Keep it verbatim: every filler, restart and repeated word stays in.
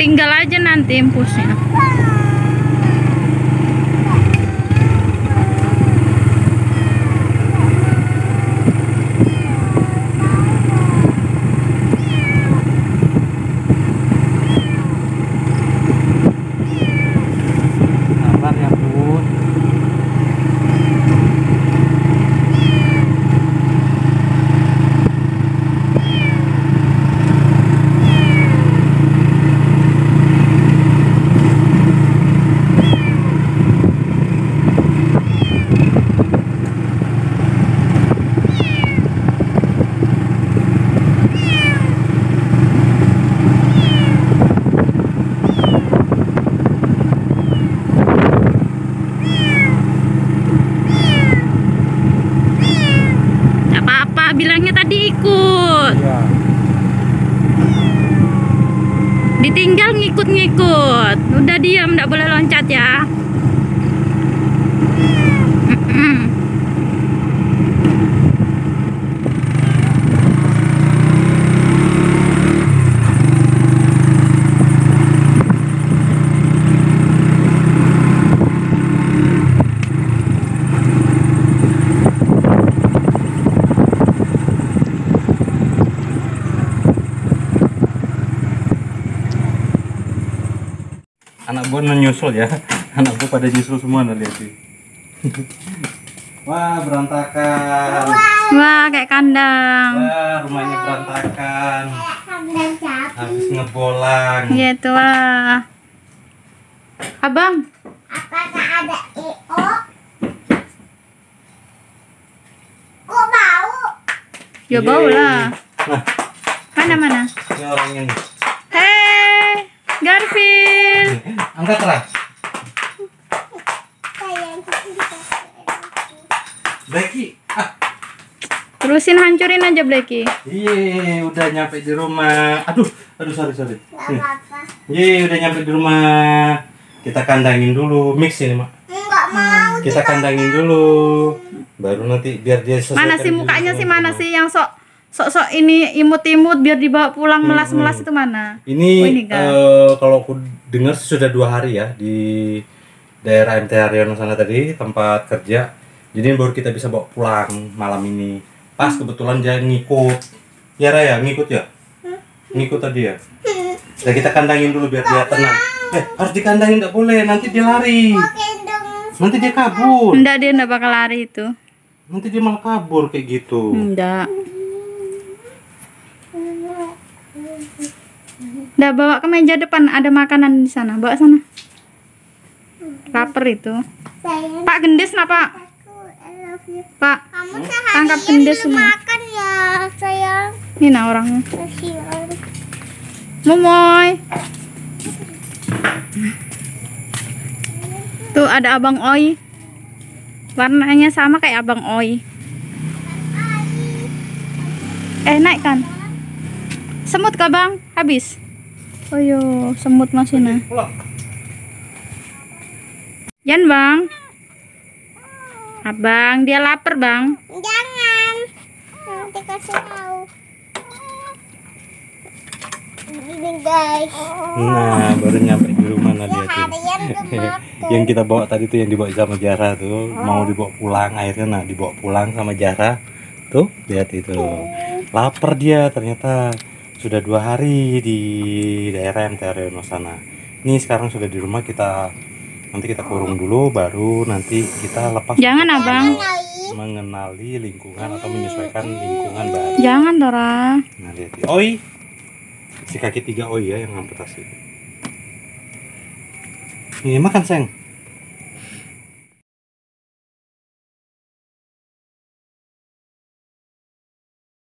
Tinggal aja nanti impulsnya. Bilangnya tadi ikut ya. Ditinggal ngikut-ngikut, udah diam, nggak boleh loncat ya. Anak gue nyusul ya, anak gue pada nyusul semua, nah lihat sih. Wah, berantakan. Wah, kayak kandang. Wah, rumahnya berantakan. Kandang sapi. Habis ngebolang. Iya tuh. Wah. Abang. Apakah ada E O? Kok bau? Ya bau lah. Nah. Mana mana? Ini orangnya nih. Hei, Garfield. Angkat lah. Blacky, ah. Terusin hancurin aja Blacky. Iya, udah nyampe di rumah. Aduh, aduh sorry sorry. Iya, udah nyampe di rumah. Kita kandangin dulu, mix ini mak. Enggak mau. Kita kandangin dulu, baru nanti biar dia selesai. Mana sih mukanya sih, mana sih yang sok sok-sok ini imut-imut biar dibawa pulang melas-melas hmm, hmm. itu mana? Ini, oh, ini kan? uh, kalau aku dengar sudah dua hari ya di daerah M T Haryono sana tadi tempat kerja. Jadi baru kita bisa bawa pulang malam ini. Pas hmm. kebetulan dia ngikut. Ya Raya ngikut ya? Ngikut tadi ya. Nah, kita kandangin dulu biar dia tenang. Eh, harus dikandangin, nggak boleh nanti dia lari. Nanti dia kabur. Enggak, dia enggak bakal lari itu. Nanti dia malah kabur kayak gitu. Enggak. Udah, bawa ke meja depan, ada makanan di sana. Bawa sana. Laper itu. Sayang. Pak gendes nak Pak? Pak. Kamu tangkap gendes semua. Makan ya, sayang. Ini nah orangnya. Momoy. Tuh ada Abang Oi. Warnanya sama kayak Abang Oi. Eh, naikkan. Semut kah Bang? Habis. Oh yo, semut masih nah. Jangan Bang. Abang, dia lapar Bang. Jangan. Nanti kasih tahu. Ini guys. Nah, baru nyampe di rumah Nadia tuh. Yang kita bawa tadi tuh yang dibawa sama Jara tuh, oh. mau dibawa pulang akhirnya, nah dibawa pulang sama Jara. Tuh, lihat itu. Lapar dia ternyata. Sudah dua hari di daerah M T Haryono sana. Ini sekarang sudah di rumah, kita nanti kita kurung dulu, baru nanti kita lepas. Jangan Abang. Mengenali lingkungan atau menyesuaikan lingkungan baru. Jangan Dora. Nah lihat, Oi, si kaki tiga Oi ya yang amputasi. Ini makan sayang.